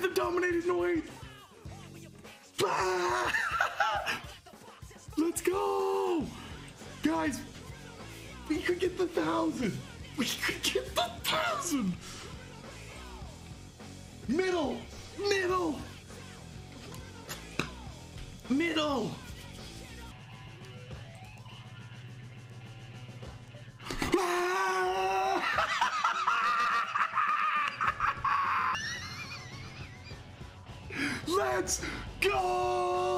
the dominating noise. Let's go, guys. We could get the 1,000. We could get the 1,000. Middle. Let's go!